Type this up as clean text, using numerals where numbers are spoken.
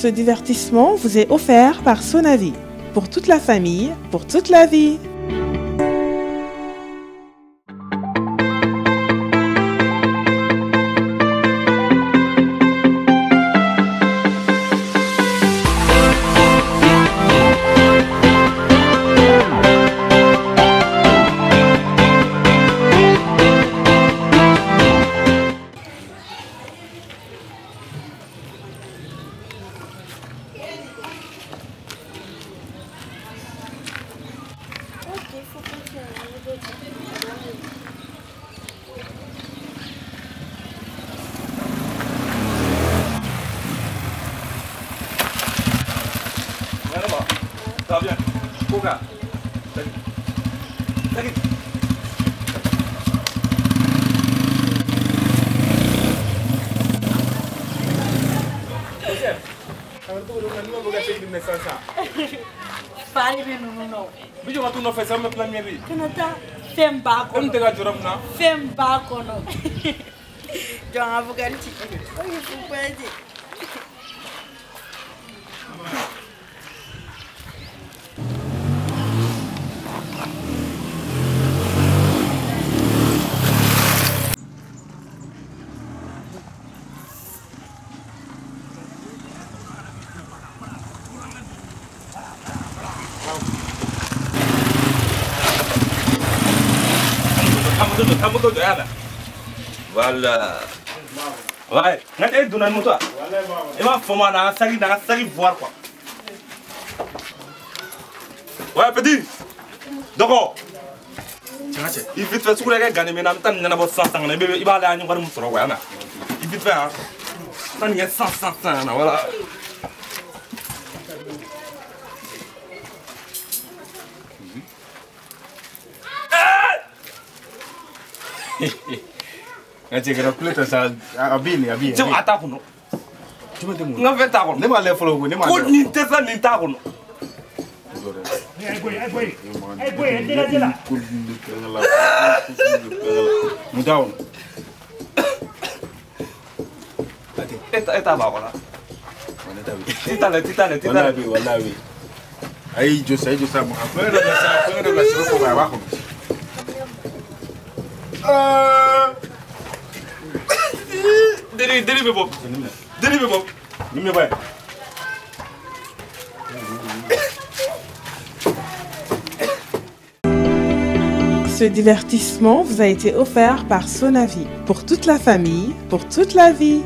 Ce divertissement vous est offert par Sonavi. Pour toute la famille, pour toute la vie. Voilà. Ouais. Et ma femme, elle voir quoi. Ouais, petit. D'accord. Il vite fait tout les gars, mais en même temps, il y a 100 ans. Il va aller à Nyon il vite fait, hein. Il y a 100 ans, voilà. Je vais rappeler que ça a bien, Tu m'as attaqué. Tu m'as demandé. Non, mais t'as pas les follow. Tu m'as dit que ça n'est pas bon. Délivre-moi. Ce divertissement vous a été offert par Sonavi. Pour toute la famille, pour toute la vie.